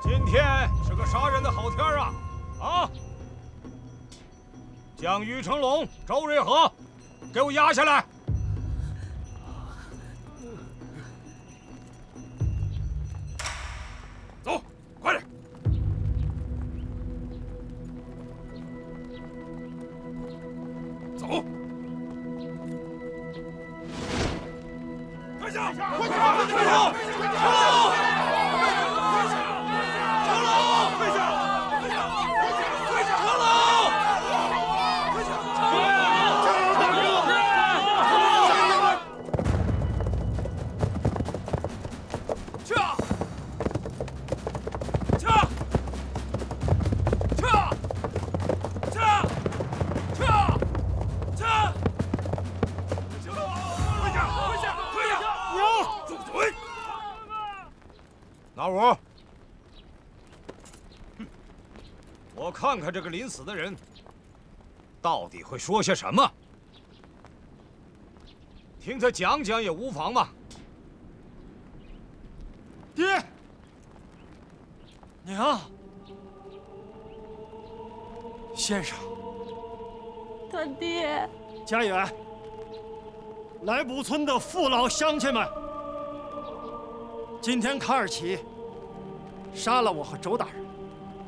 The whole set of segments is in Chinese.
今天是个杀人的好天啊！啊！将于成龙、周瑞和给我押下来。走，快点！走！退下！快下！快走！快走！ 老五，我看看这个临死的人到底会说些什么，听他讲讲也无妨嘛。爹，娘，先生，他爹，家园，来卜村的父老乡亲们。 今天卡尔奇杀了我和周大人，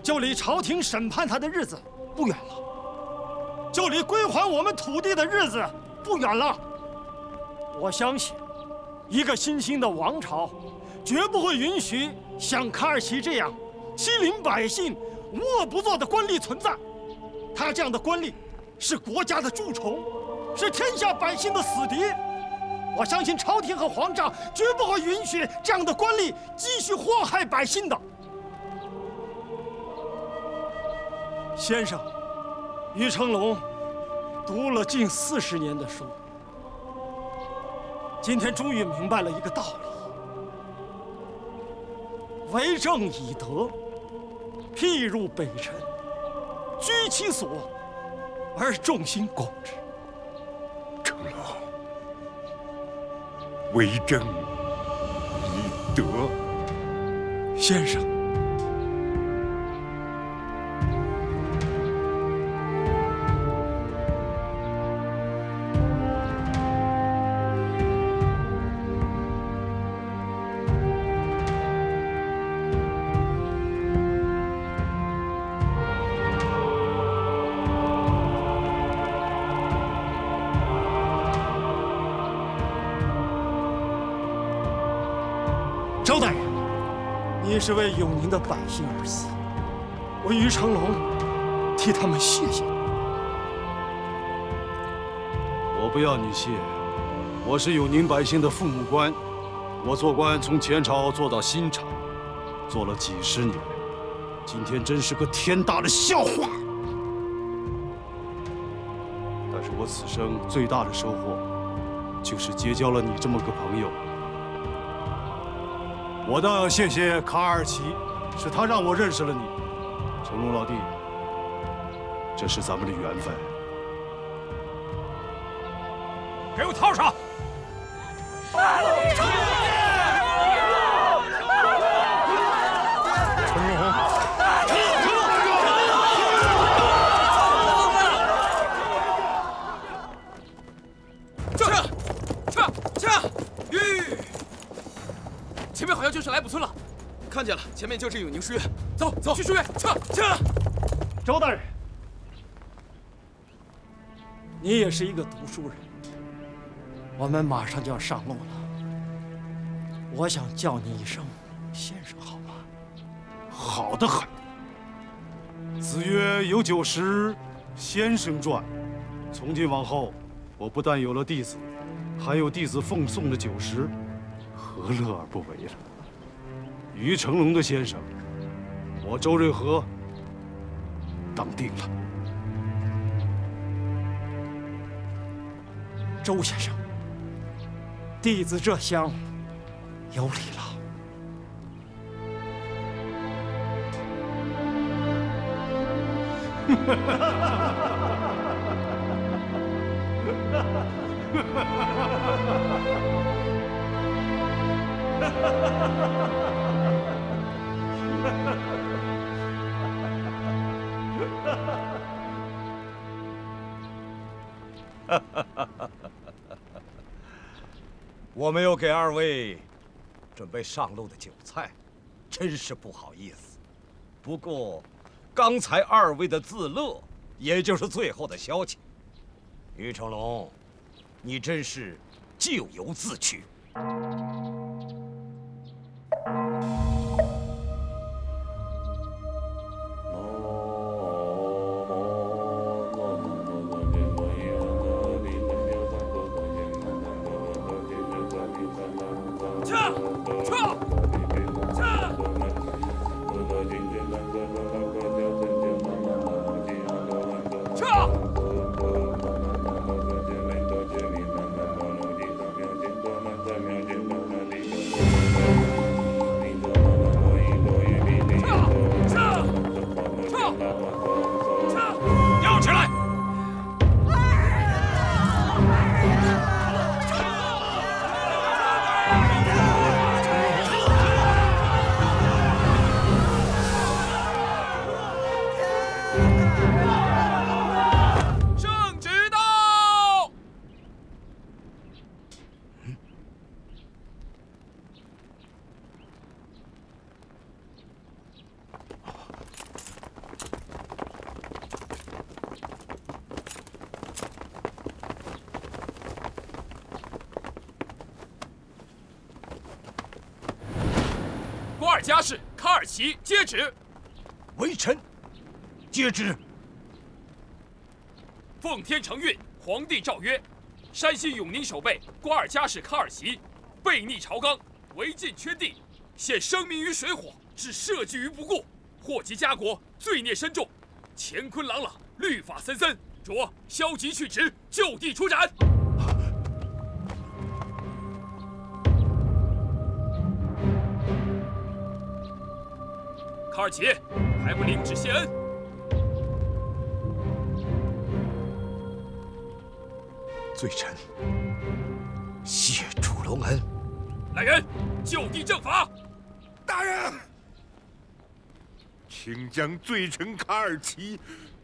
就离朝廷审判他的日子不远了，就离归还我们土地的日子不远了。我相信，一个新兴的王朝绝不会允许像卡尔奇这样欺凌百姓、无恶不作的官吏存在。他这样的官吏是国家的蛀虫，是天下百姓的死敌。 我相信朝廷和皇上绝不会允许这样的官吏继续祸害百姓的。先生，于成龙读了近40年的书，今天终于明白了一个道理：为政以德，譬如北辰，居其所而众星拱之。成龙。 为政以德，先生。是为永宁的百姓而死，我于成龙替他们谢谢你。我不要你谢，我是永宁百姓的父母官，我做官从前朝做到新朝，做了几十年，今天真是个天大的笑话。但是我此生最大的收获，就是结交了你这么个朋友。 我倒要谢谢卡尔奇，是他让我认识了你，成龙老弟，这是咱们的缘分。给我套上！成龙，看见了，前面就是永宁书院，走走去书院，撤撤。周大人，你也是一个读书人，我们马上就要上路了，我想叫你一声先生，好吗？好得很。子曰有酒食先生传，从今往后，我不但有了弟子，还有弟子奉送的酒食，何乐而不为了？ 于成龙的先生，我周瑞和当定了。周先生，弟子这厢有礼了。 我没有给二位准备上路的酒菜，真是不好意思。不过，刚才二位的自乐，也就是最后的消遣。于成龙，你真是咎由自取。 家事，卡尔奇接旨。微臣接旨。奉天承运，皇帝诏曰：山西永宁守备瓜尔佳氏卡尔奇悖逆朝纲，违禁圈地，陷生民于水火，置社稷于不顾，祸及家国，罪孽深重。乾坤朗朗，律法森森，着消极去职，就地处斩。 卡尔奇，还不领旨谢恩！罪臣谢主隆恩。来人，就地正法！大人，请将罪臣卡尔奇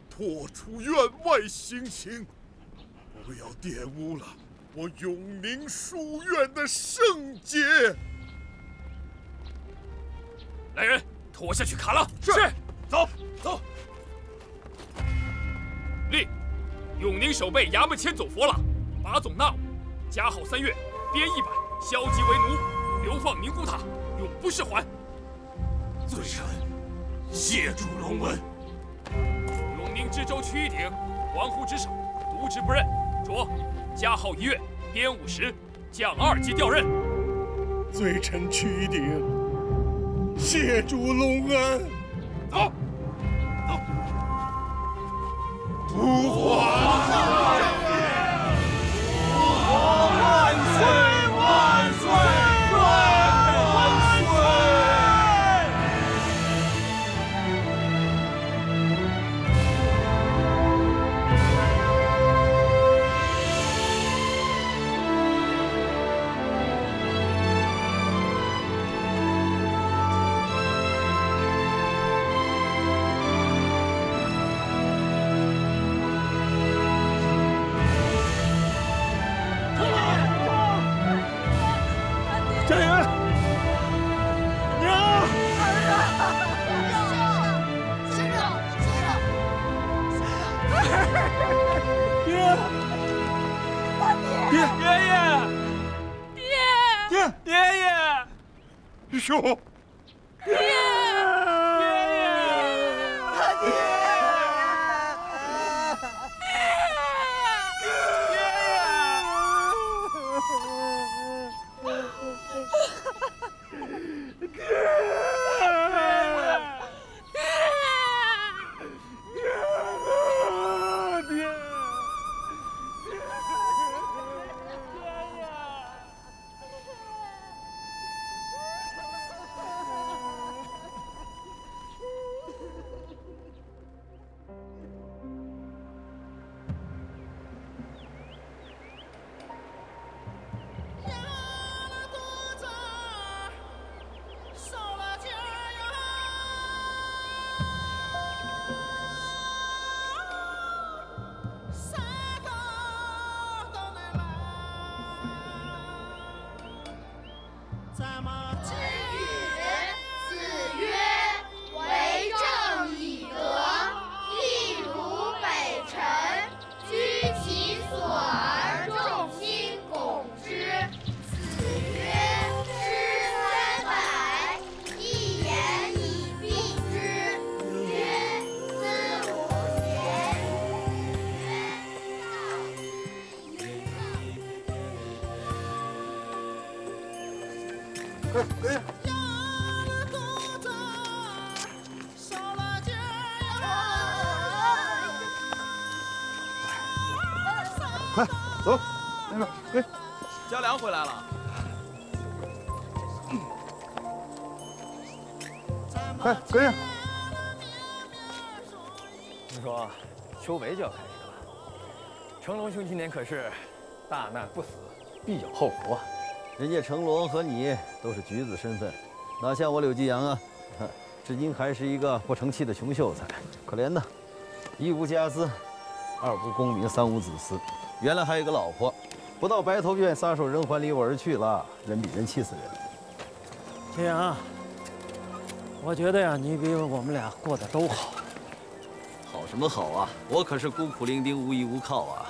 拖出院外行刑，不要玷污了我永宁书院的圣洁。来人！ 拖下去砍了！是，走走。立，永宁守备衙门千总佛朗，把总纳武，加号3月，鞭100，消极为奴，流放宁古塔，永不释还。罪臣谢主隆恩。永宁知州区一鼎，王胡职守，渎职不认，着加号1月，鞭50，降2级调任。罪臣区一鼎。 谢主隆恩，走，走。吾皇万岁！吾皇万岁！万岁！万岁！万岁！爹，兄，爹。 回来了，哎，跟上。听说修为就要开始了，成龙兄今年可是大难不死，必有后福啊！人家成龙和你都是举子身份，哪像我柳继阳啊，至今还是一个不成器的穷秀才，可怜呐！一无家资，二无功名，三无子嗣，原来还有一个老婆。 不到白头便撒手人寰，离我而去了。人比人气死人。秦阳，我觉得呀，你比我们俩过得都好。好什么好啊！我可是孤苦伶仃，无依无靠啊，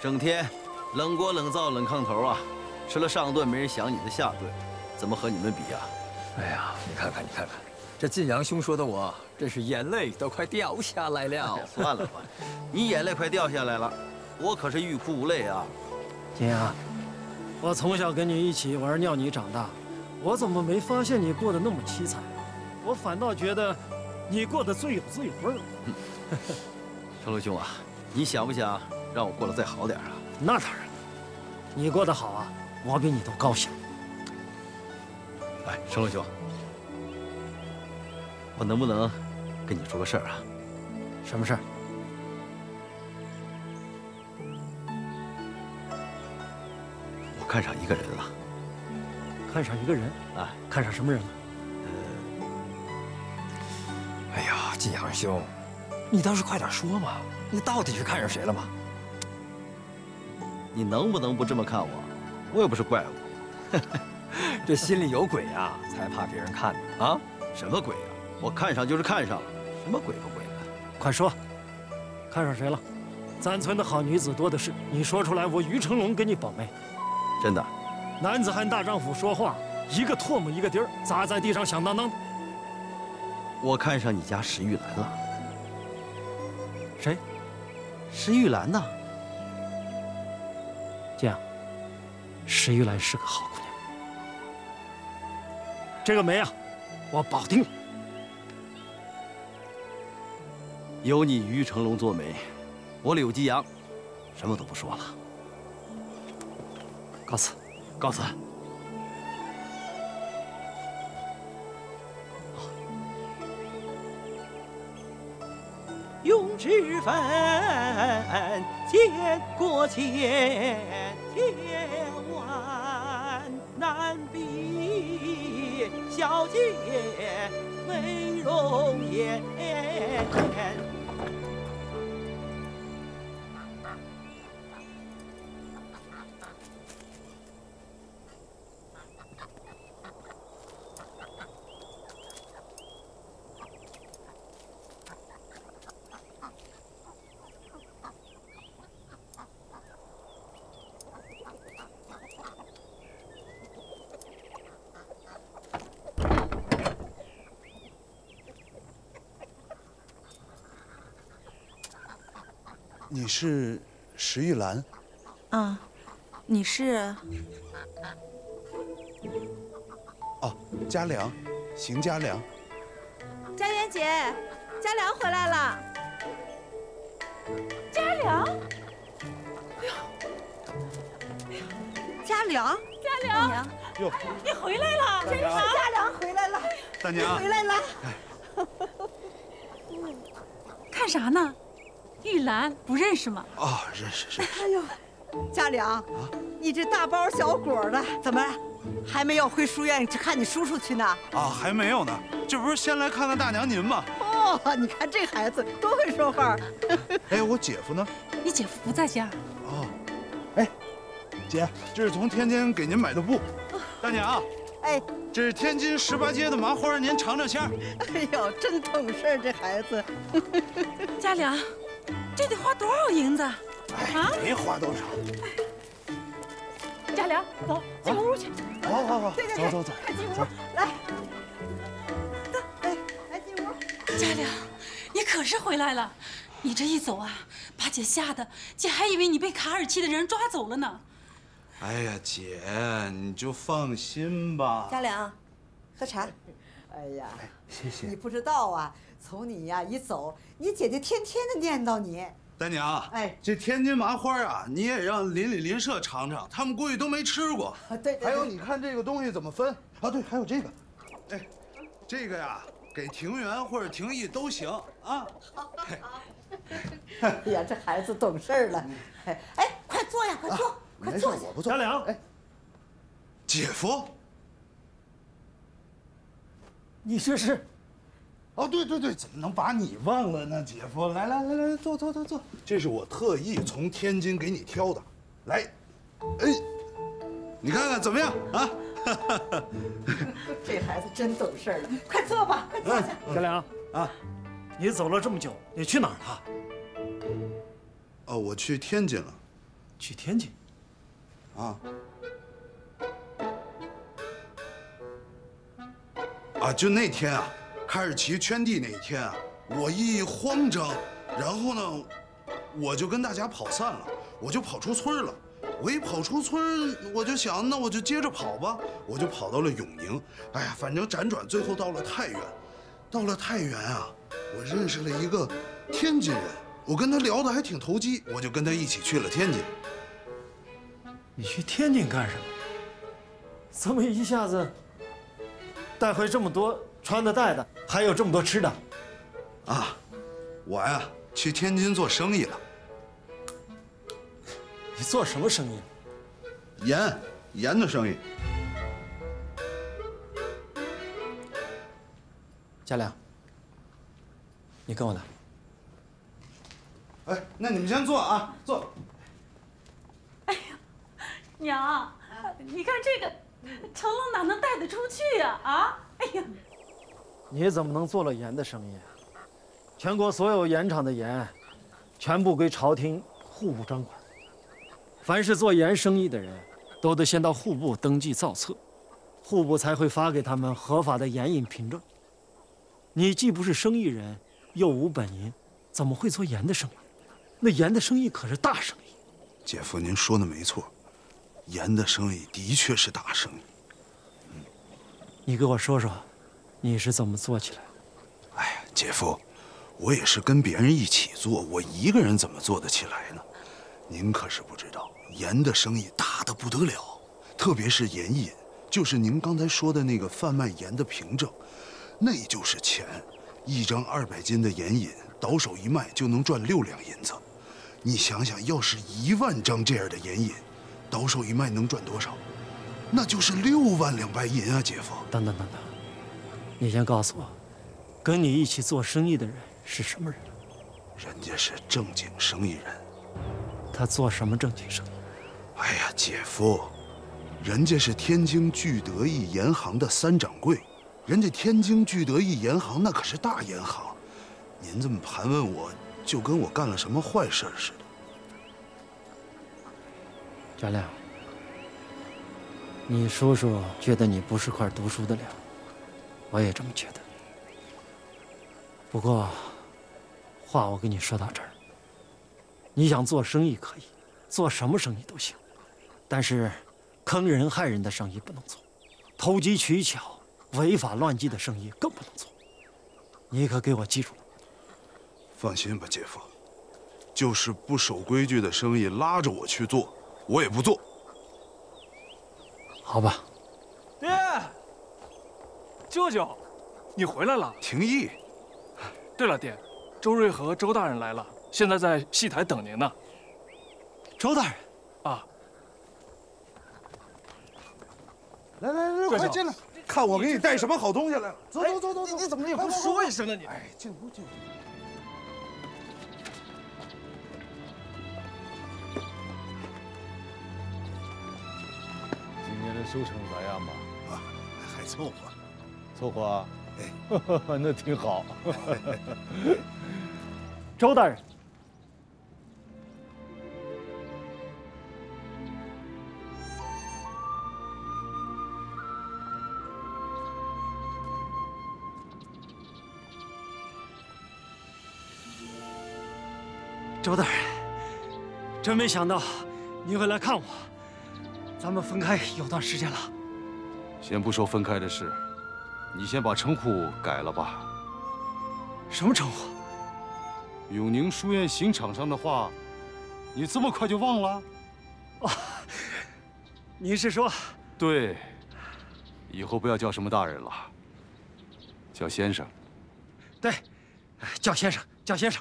整天冷锅冷灶冷炕头啊，吃了上顿没人想你的下顿，怎么和你们比呀？哎呀，你看看，这晋阳兄说的我，真是眼泪都快掉下来了。算了吧，你眼泪快掉下来了，我可是欲哭无泪啊。 秦阳，我从小跟你一起玩尿泥长大，我怎么没发现你过得那么凄惨？我反倒觉得你过得最有滋有味儿。成龙兄啊，你想不想让我过得再好点啊？那当然，你过得好啊，我比你都高兴。哎，成龙兄，我能不能跟你说个事儿啊？什么事儿？ 看上一个人了，看上一个人啊？看上什么人了？哎呀，晋阳兄，你倒是快点说嘛！你到底是看上谁了吗？你能不能不这么看我？我又不是怪物。这心里有鬼啊，才怕别人看呢啊！什么鬼啊？我看上就是看上了，什么鬼不鬼的？快说，看上谁了？咱村的好女子多的是，你说出来，我于成龙给你保媒。 真的，男子汉大丈夫说话，一个唾沫一个钉儿，砸在地上响当当的。我看上你家石玉兰了。谁？石玉兰呢？这样，石玉兰是个好姑娘。这个媒啊，我保定了。有你于成龙做媒，我柳继阳，什么都不说了。 告辞，告辞。用脂粉，见过千万，难比小姐美容颜。你是石玉兰？啊，你是？哦，嘉良，邢嘉良。佳媛姐，嘉良回来了。嘉良，哎呦，哎呀，嘉良，嘉良，哟，你回来了，真是嘉良回来了，大娘回来了。 干啥呢？玉兰不认识吗？哦，认识认识。哎呦，嘉良，啊、你这大包小裹的，怎么还没有回书院去看你叔叔去呢？啊，还没有呢，这不是先来看看大娘您吗？哦，你看这孩子多会说话。哎，我姐夫呢？你姐夫不在家。哦，哎，姐，这是从天津给您买的布，大娘。 哎，这是天津18街的麻花，您尝尝鲜儿。哎呦，真懂事儿，这孩子。嘉良，这得花多少银子？哎，没花多少。嘉良，走进屋去。好好好，走走走，快进屋来。走，哎，来进屋。嘉良，你可是回来了。你这一走啊，把姐吓得，姐还以为你被卡尔奇的人抓走了呢。 哎呀，姐，你就放心吧。嘉良，喝茶。哎呀，谢谢。你不知道啊，从你呀一走，你姐姐天天的念叨你。大娘，哎，这天津麻花啊，你也让邻里邻舍尝尝，他们估计都没吃过。对。还有，你看这个东西怎么分啊？对，还有这个，哎，这个呀，给庭园或者庭义都行啊。好。哎呀，这孩子懂事了。哎，快坐呀，快坐。 没事，我不做。嘉良，哎，姐夫，你这是？哦，对对对，怎么能把你忘了呢？姐夫，来来来来，坐坐坐坐。这是我特意从天津给你挑的，来，哎，你看看怎么样啊？这孩子真懂事了，快坐吧，快坐下。嘉良啊，你走了这么久，你去哪儿了？哦，我去天津了。去天津？ 啊！啊！就那天啊，卡尔奇圈地那一天啊，我一慌张，然后呢，我就跟大家跑散了，我就跑出村了。我一跑出村，我就想，那我就接着跑吧，我就跑到了永宁。哎呀，反正辗转，最后到了太原。到了太原啊，我认识了一个天津人，我跟他聊得还挺投机，我就跟他一起去了天津。 你去天津干什么？怎么一下子带回这么多穿的、戴的，还有这么多吃的？啊，我呀去天津做生意了。你做什么生意？盐的生意。嘉良，你跟我来。哎，那你们先坐啊，坐。 娘，你看这个，成龙哪能带得出去呀？啊，哎呀，你怎么能做了盐的生意？全国所有盐厂的盐，全部归朝廷户部专管。凡是做盐生意的人，都得先到户部登记造册，户部才会发给他们合法的盐引凭证。你既不是生意人，又无本银，怎么会做盐的生意？那盐的生意可是大生意。姐夫，您说的没错。 盐的生意的确是大生意。嗯，你给我说说，你是怎么做起来的？哎呀，姐夫，我也是跟别人一起做，我一个人怎么做得起来呢？您可是不知道，盐的生意大得不得了，特别是盐引，就是您刚才说的那个贩卖盐的凭证，那就是钱，一张200斤的盐引，倒手一卖就能赚6两银子。你想想，要是1万张这样的盐引。 倒手一卖能赚多少？那就是6万2白银啊，姐夫！等等等等，你先告诉我，跟你一起做生意的人是什么人？人家是正经生意人。他做什么正经生意？哎呀，姐夫，人家是天津聚德义盐行的3掌柜，人家天津聚德义盐行那可是大盐行。您这么盘问我，就跟我干了什么坏事似的。 嘉亮，你叔叔觉得你不是块读书的料，我也这么觉得。不过，话我跟你说到这儿，你想做生意可以，做什么生意都行，但是坑人害人的生意不能做，投机取巧、违法乱纪的生意更不能做。你可给我记住了。放心吧，姐夫，就是不守规矩的生意拉着我去做，我也不做。好吧。爹，舅舅，你回来了。廷义。对了，爹，周瑞和周大人来了。 现在在戏台等您呢，周大人啊！来来来，快进来，看我给你带什么好东西来了！走走走走走，你怎么也不说一声呢？你哎，进屋进屋。今年的收成咋样吧？啊，还凑合，凑合啊！哎，那挺好。周大人。 周大人，真没想到您会来看我。咱们分开有段时间了，先不说分开的事，你先把称呼改了吧。什么称呼？永宁书院刑场上的话，你这么快就忘了？哦，您是说？对，以后不要叫什么大人了，叫先生。对，叫先生，叫先生。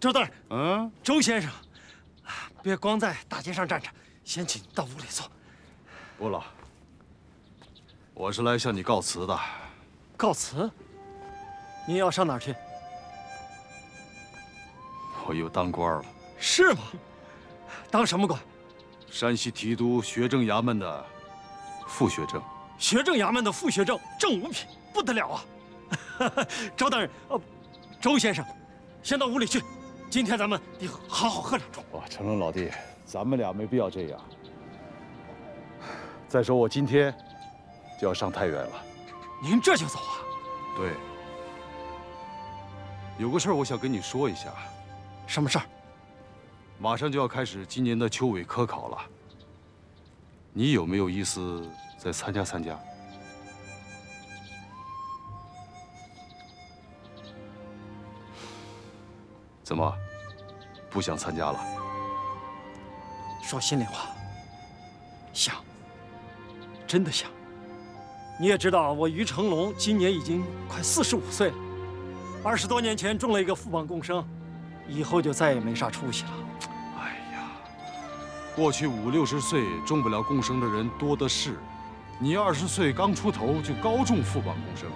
周大人，嗯，周先生，别光在大街上站着，先请到屋里坐。不了，我是来向你告辞的。告辞？您要上哪儿去？我又当官了。是吗？当什么官？山西提督学政衙门的副学政。学政衙门的副学政，正五品，不得了啊！周大人，周先生，先到屋里去。 今天咱们得好好喝两盅。哇，成龙老弟，咱们俩没必要这样。再说我今天就要上太原了，您这就走啊？对，有个事儿我想跟你说一下。什么事儿？马上就要开始今年的秋闱科考了，你有没有意思再参加参加？ 怎么，不想参加了？说心里话，想，真的想。你也知道，我于成龙今年已经快45岁了，20多年前中了一个副榜共生，以后就再也没啥出息了。哎呀，过去50、60岁中不了共生的人多的是，你20岁刚出头就高中副榜共生，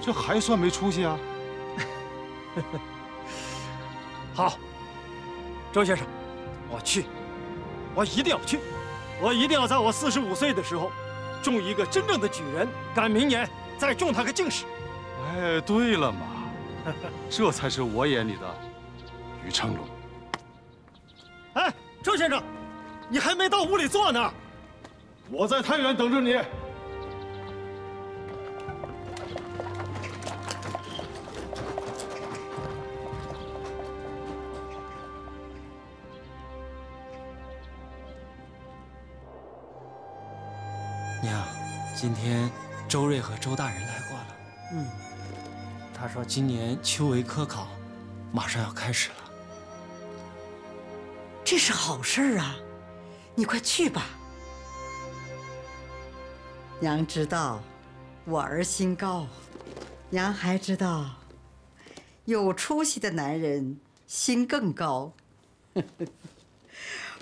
这还算没出息啊？好，周先生，我去，我一定要去，我一定要在我45岁的时候，中一个真正的举人，赶明年再中他个进士。哎，对了嘛，这才是我眼里的于成龙。哎，周先生，你还没到屋里坐呢，我在太原等着你。 娘，今天周瑞和周大人来过了。嗯，他说今年秋闱科考马上要开始了，这是好事儿啊！你快去吧。娘知道我儿心高，娘还知道有出息的男人心更高。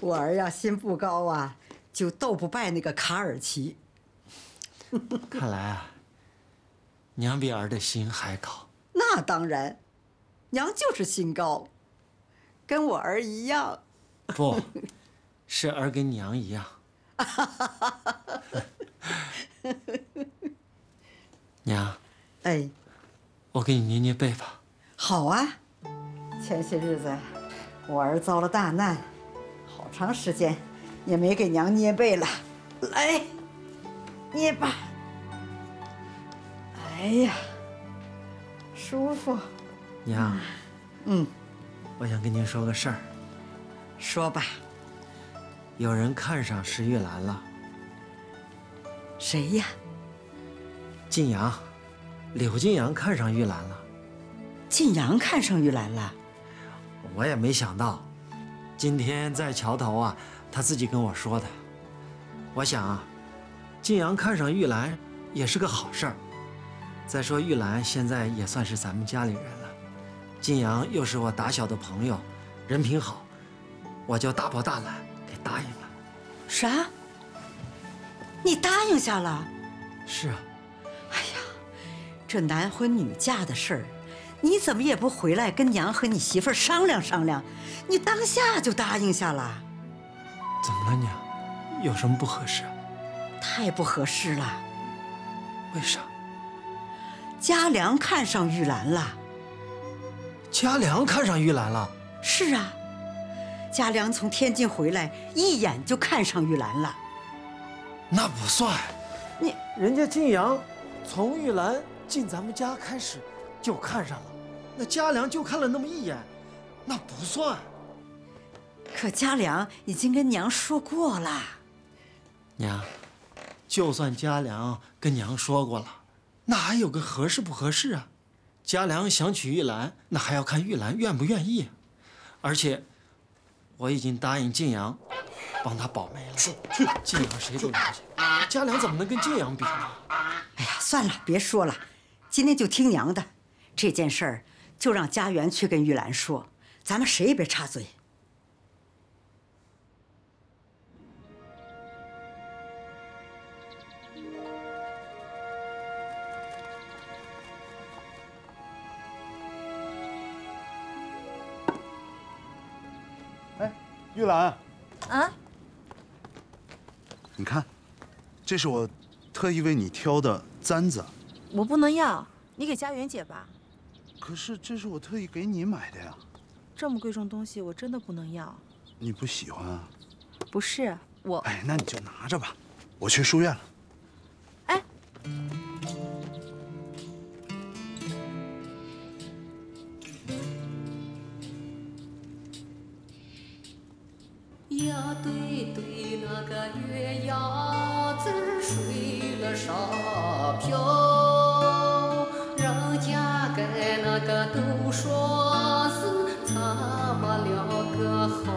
我儿要心不高啊，就斗不败那个卡尔奇。 看来啊，娘比儿的心还高。那当然，娘就是心高，跟我儿一样。不，是儿跟娘一样。娘，哎，我给你捏捏背吧。好啊，前些日子我儿遭了大难，好长时间也没给娘捏背了。来。 捏吧，哎呀，舒服。娘，嗯，我想跟您说个事儿。说吧，有人看上石玉兰了。谁呀？晋阳，柳晋阳看上玉兰了。晋阳看上玉兰了？我也没想到，今天在桥头啊，他自己跟我说的。我想啊，晋阳看上玉兰也是个好事儿。再说玉兰现在也算是咱们家里人了，晋阳又是我打小的朋友，人品好。 我就大包大揽给答应了。啥？你答应下了？是啊。哎呀，这男婚女嫁的事儿，你怎么也不回来跟娘和你媳妇商量商量？你当下就答应下了？怎么了，娘？有什么不合适？太不合适了。为啥？嘉良看上玉兰了。嘉良看上玉兰了？是啊。 嘉良从天津回来，一眼就看上玉兰了。那不算，你人家晋阳从玉兰进咱们家开始就看上了，那嘉良就看了那么一眼，那不算。可嘉良已经跟娘说过了。娘，就算嘉良跟娘说过了，那还有个合适不合适啊？嘉良想娶玉兰，那还要看玉兰愿不愿意，而且。 我已经答应晋阳，帮他保媒了。晋阳谁都了解，嘉良怎么能跟晋阳比呢？哎呀，算了，别说了，今天就听娘的。这件事儿就让家园去跟玉兰说，咱们谁也别插嘴。玉兰，啊，你看，这是我特意为你挑的簪子。我不能要，你给佳媛姐吧。可是这是我特意给你买的呀。这么贵重东西，我真的不能要。你不喜欢啊？不是我。哎，那你就拿着吧，我去书院了。哎，呀，对对，那个月牙子睡了啥飘？人家该那个都说是咱们两个好。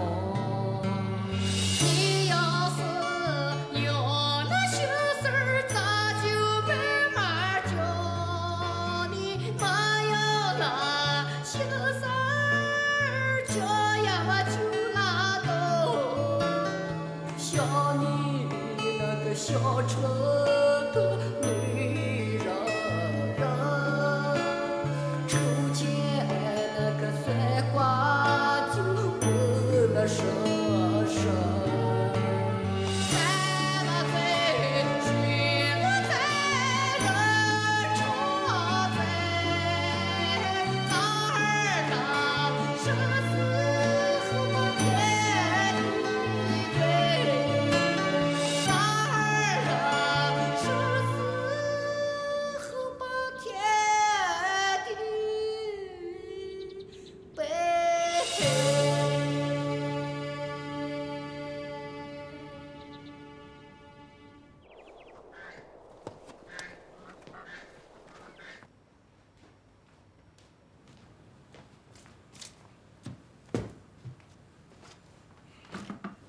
小车的女人儿，瞅见那个酸瓜就不能收手。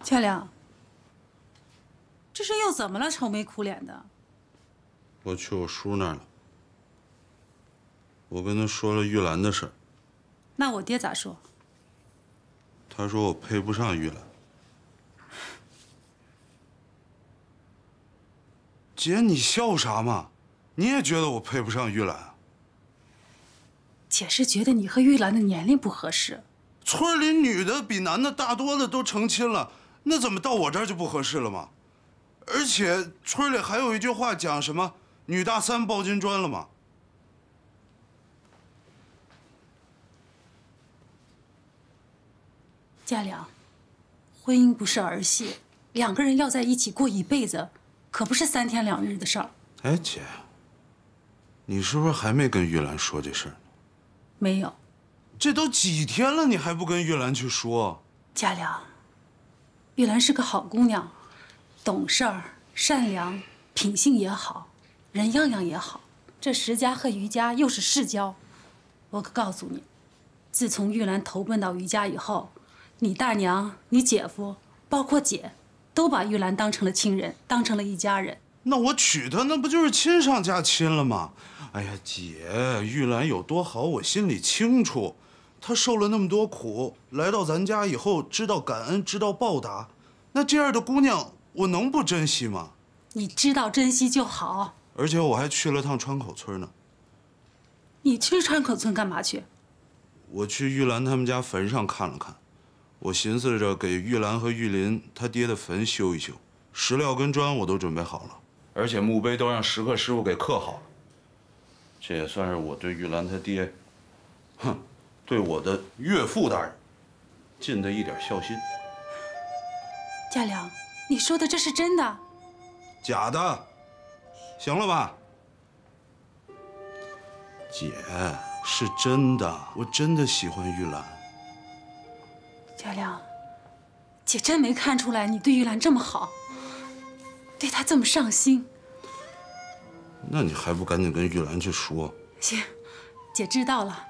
佳良，这是又怎么了？愁眉苦脸的。我去我叔那儿了，我跟他说了玉兰的事儿。那我爹咋说？他说我配不上玉兰。姐，你笑啥嘛？你也觉得我配不上玉兰啊？姐是觉得你和玉兰的年龄不合适。村里女的比男的大多了，都成亲了。 那怎么到我这儿就不合适了吗？而且村里还有一句话讲什么“女大三抱金砖”了吗？佳良，婚姻不是儿戏，两个人要在一起过一辈子，可不是3天2日的事儿。哎，姐，你是不是还没跟玉兰说这事儿呢？没有。这都几天了，你还不跟玉兰去说？佳良。玉兰是个好姑娘，懂事儿、善良，品性也好，人样样也好。这石家和余家又是世交，我可告诉你，自从玉兰投奔到余家以后，你大娘、你姐夫，包括姐，都把玉兰当成了亲人，当成了一家人。那我娶她，那不就是亲上加亲了吗？哎呀，姐，玉兰有多好，我心里清楚。 他受了那么多苦，来到咱家以后，知道感恩，知道报答。那这样的姑娘，我能不珍惜吗？你知道珍惜就好。而且我还去了趟川口村呢。你去川口村干嘛去？我去玉兰他们家坟上看了看，我寻思着给玉兰和玉林他爹的坟修一修，石料跟砖我都准备好了，而且墓碑都让石刻师傅给刻好了。这也算是我对玉兰他爹，哼。 对我的岳父大人尽的一点孝心。家良，你说的这是真的？假的，行了吧？姐，是真的，我真的喜欢玉兰。家良，姐真没看出来你对玉兰这么好，对她这么上心。那你还不赶紧跟玉兰去说？行，姐知道了。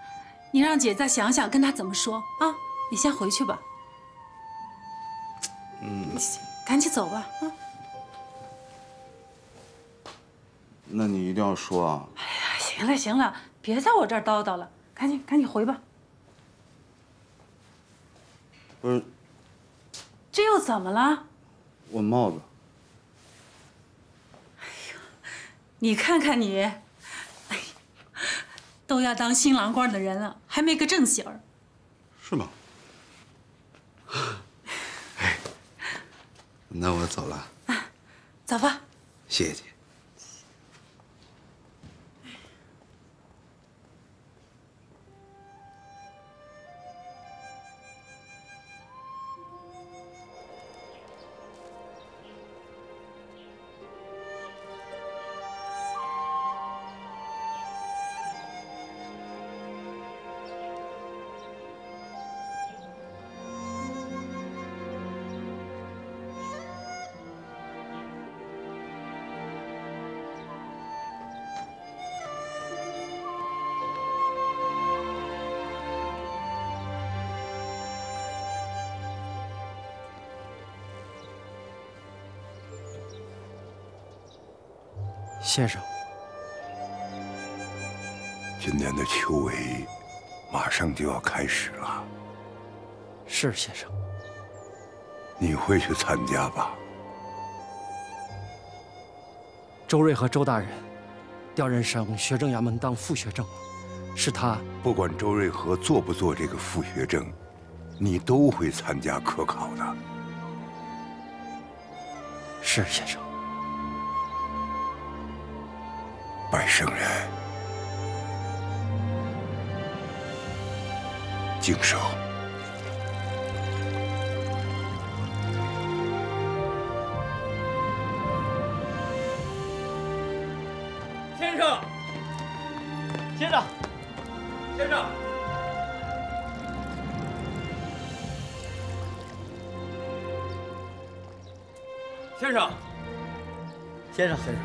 你让姐再想想，跟她怎么说啊？你先回去吧。嗯，赶紧走吧啊！那你一定要说啊！哎呀，行了行了，别在我这儿叨叨了，赶紧回吧。不是，这又怎么了？我帽子。哎呀，你看看你！ 都要当新郎官的人了，还没个正形儿，是吗？哎，那我走了。啊，走吧。谢谢姐。先生，今年的秋闱马上就要开始了。是先生。你会去参加吧？周瑞和周大人调任省学政衙门当副学政了，是他。不管周瑞和做不做这个副学政，你都会参加科考的。是先生。 拜圣人，敬寿。先生，先生，先生，先生，先生，先生。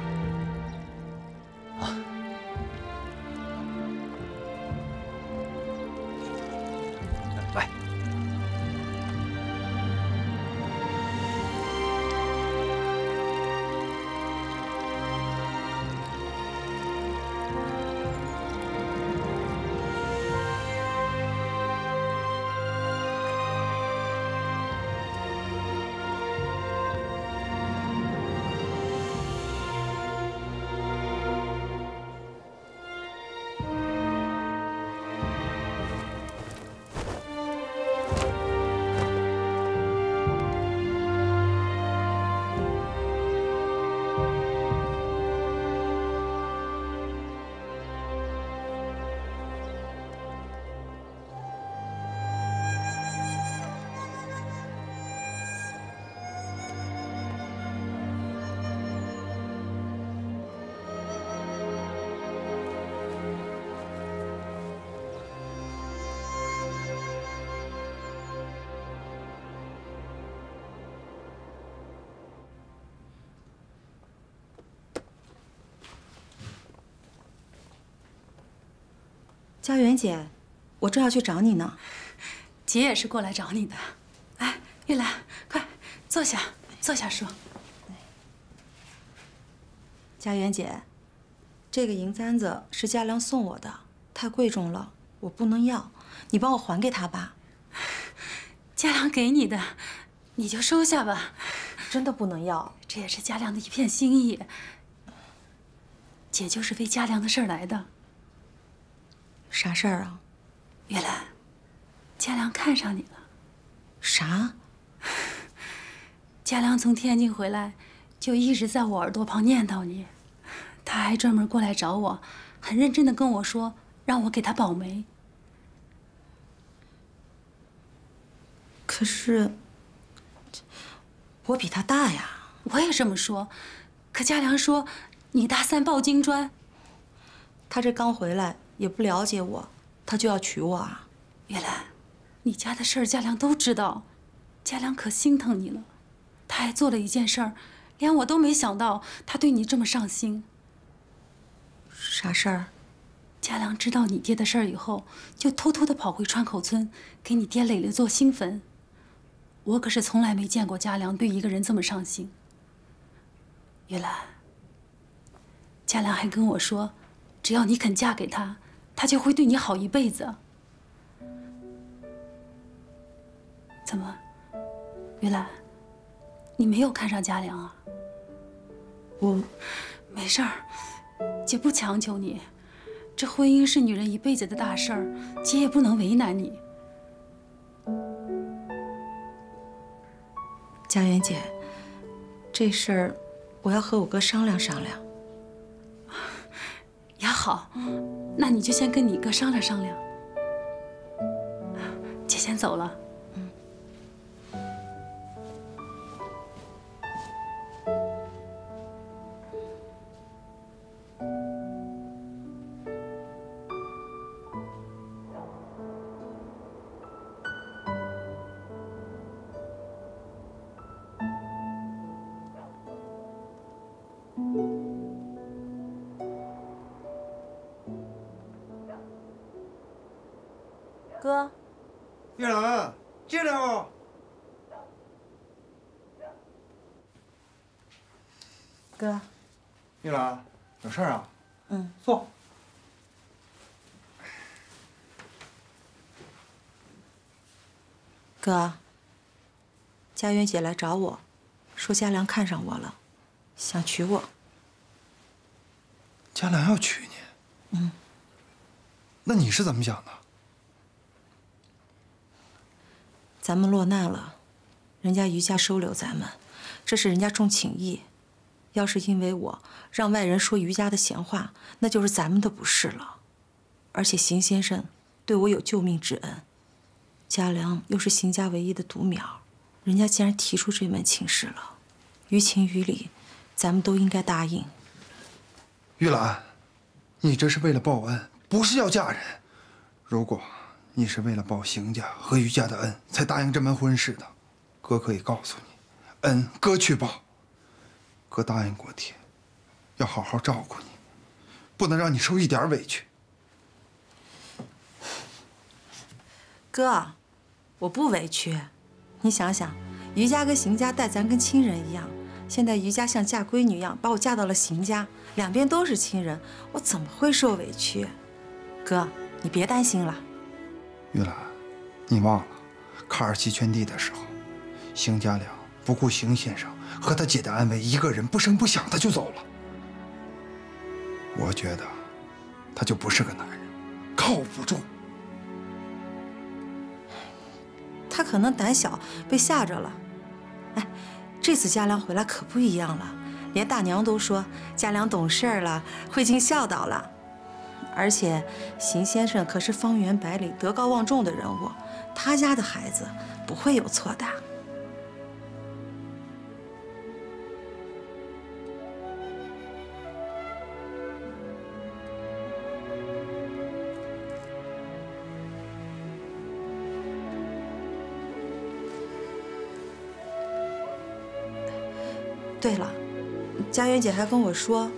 佳媛姐，我正要去找你呢。姐也是过来找你的。哎，玉兰，快坐下，坐下说。佳媛姐，这个银簪子是佳良送我的，太贵重了，我不能要，你帮我还给他吧。佳良给你的，你就收下吧。真的不能要，这也是佳良的一片心意。 姐就是为家良的事儿来的。啥事儿啊？玉兰，家良看上你了。啥？家良从天津回来，就一直在我耳朵旁念叨你，他还专门过来找我，很认真的跟我说，让我给他保媒。可是，我比他大呀。我也这么说，可家良说。 你大三抱金砖，他这刚回来也不了解我，他就要娶我啊！玉兰，你家的事儿佳良都知道，佳良可心疼你了。他还做了一件事儿，连我都没想到他对你这么上心。啥事儿？佳良知道你爹的事儿以后，就偷偷的跑回川口村，给你爹垒了座新坟。我可是从来没见过佳良对一个人这么上心。玉兰。 佳良还跟我说，只要你肯嫁给他，他就会对你好一辈子。怎么，玉兰，你没有看上佳良啊？我没事儿，姐不强求你。这婚姻是女人一辈子的大事儿，姐也不能为难你。佳媛姐，这事儿我要和我哥商量商量。 也好，那你就先跟你哥商量商量。姐先走了。嗯。哥，玉兰，进来啊！哥，玉兰，有事啊？嗯，坐。哥，佳媛姐来找我，说佳良看上我了，想娶我。佳良要娶你？嗯。那你是怎么想的？ 咱们落难了，人家余家收留咱们，这是人家重情义。要是因为我让外人说余家的闲话，那就是咱们的不是了。而且邢先生对我有救命之恩，佳良又是邢家唯一的独苗，人家既然提出这门亲事了，于情于理，咱们都应该答应。玉兰，你这是为了报恩，不是要嫁人。如果…… 你是为了报邢家和余家的恩，才答应这门婚事的。哥可以告诉你，恩哥去报。哥答应过爹，要好好照顾你，不能让你受一点委屈。哥，我不委屈。你想想，余家跟邢家待咱跟亲人一样，现在余家像嫁闺女一样把我嫁到了邢家，两边都是亲人，我怎么会受委屈？哥，你别担心了。 玉兰，你忘了卡尔奇圈地的时候，邢家良不顾邢先生和他姐的安危，一个人不声不响的就走了。我觉得他就不是个男人，靠不住。他可能胆小，被吓着了。哎，这次家良回来可不一样了，连大娘都说家良懂事了，会尽孝道了。 而且，邢先生可是方圆百里德高望重的人物，他家的孩子不会有错的。对了，佳媛姐还跟我说，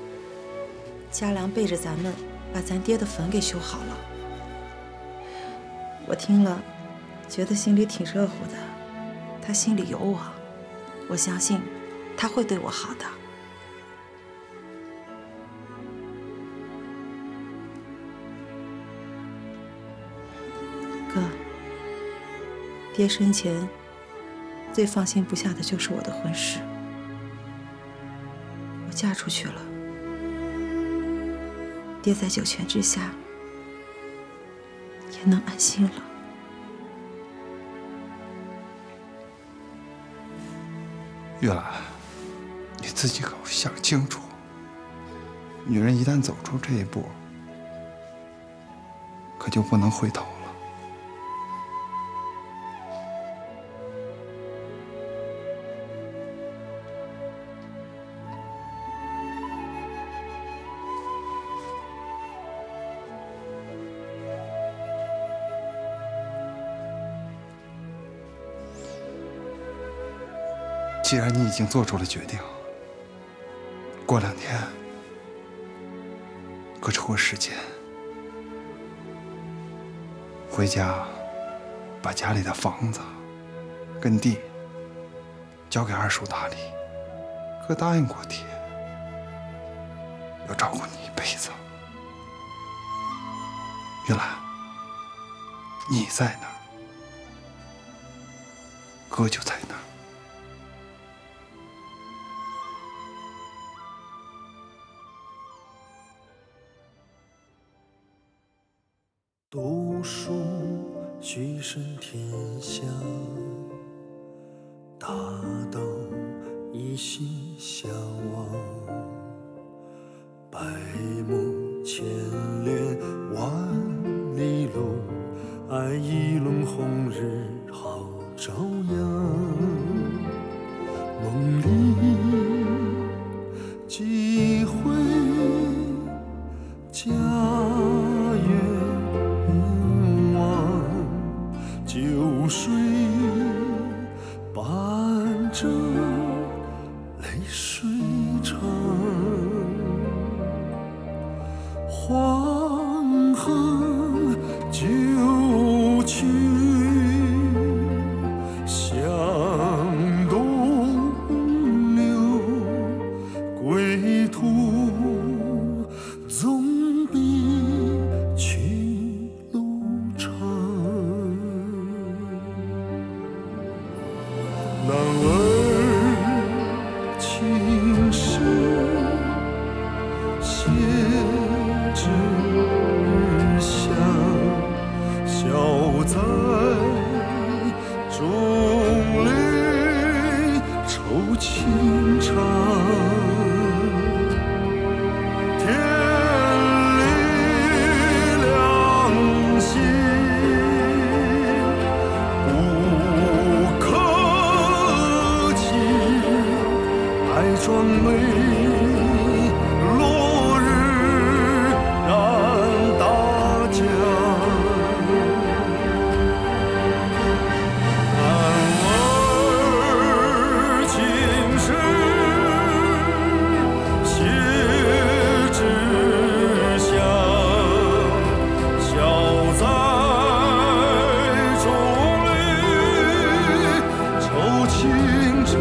佳良背着咱们。 把咱爹的坟给修好了，我听了，觉得心里挺热乎的。他心里有我，我相信他会对我好的。哥，爹生前最放心不下的就是我的婚事。我嫁出去了，爹在九泉之下。 也能安心了。月兰，你自己可想清楚，女人一旦走出这一步，可就不能回头了。既然你已经做出了决定，过两天，可抽个时间，回家把家里的房子跟地交给二叔打理。哥答应过爹，要照顾你一辈子。玉兰，你在哪儿，哥就在哪儿。 读书须知天下，大道一心向往。百目千帘万里路，爱一轮红日好朝阳。梦里几回家。 流水伴着泪水唱，黄河九曲向东流，归途总比去。 男儿情深，写志向，笑在中泪酬情长。天理良心。 双眉落日难大家，男儿情深，写志向，笑在中里酬情长。